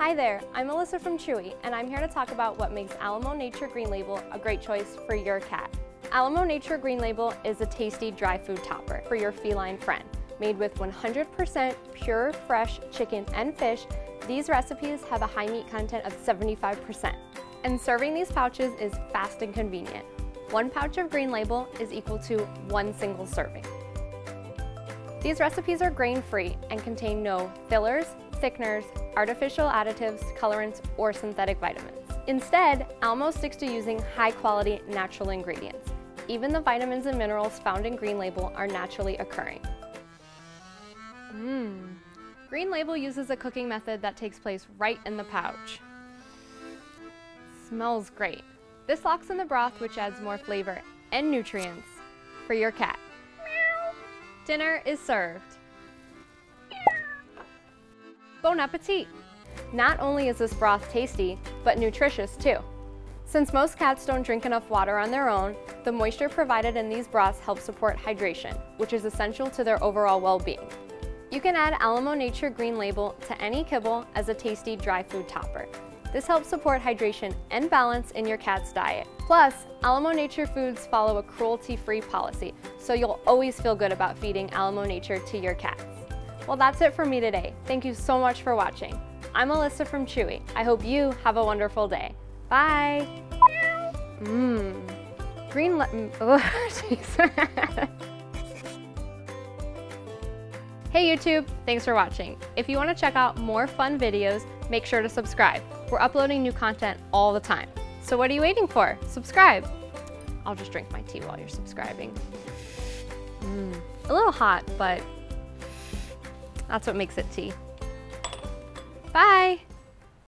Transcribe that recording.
Hi there, I'm Melissa from Chewy, and I'm here to talk about what makes Almo Nature Green Label a great choice for your cat. Almo Nature Green Label is a tasty dry food topper for your feline friend. Made with 100% pure, fresh chicken and fish, these recipes have a high meat content of 75%. And serving these pouches is fast and convenient. One pouch of Green Label is equal to one single serving. These recipes are grain-free and contain no fillers, thickeners, artificial additives, colorants, or synthetic vitamins. Instead, Almo sticks to using high-quality natural ingredients. Even the vitamins and minerals found in Green Label are naturally occurring. Green Label uses a cooking method that takes place right in the pouch. Smells great. This locks in the broth, which adds more flavor and nutrients for your cat. Meow. Dinner is served. Bon appetit! Not only is this broth tasty, but nutritious too. Since most cats don't drink enough water on their own, the moisture provided in these broths helps support hydration, which is essential to their overall well-being. You can add Almo Nature Green Label to any kibble as a tasty dry food topper. This helps support hydration and balance in your cat's diet. Plus, Almo Nature Foods follow a cruelty-free policy, so you'll always feel good about feeding Almo Nature to your cats. Well, that's it for me today. Thank you so much for watching. I'm Melissa from Chewy. I hope you have a wonderful day. Bye. Hey YouTube, thanks for watching. If you want to check out more fun videos, make sure to subscribe. We're uploading new content all the time. So what are you waiting for? Subscribe. I'll just drink my tea while you're subscribing. A little hot, but that's what makes it tea.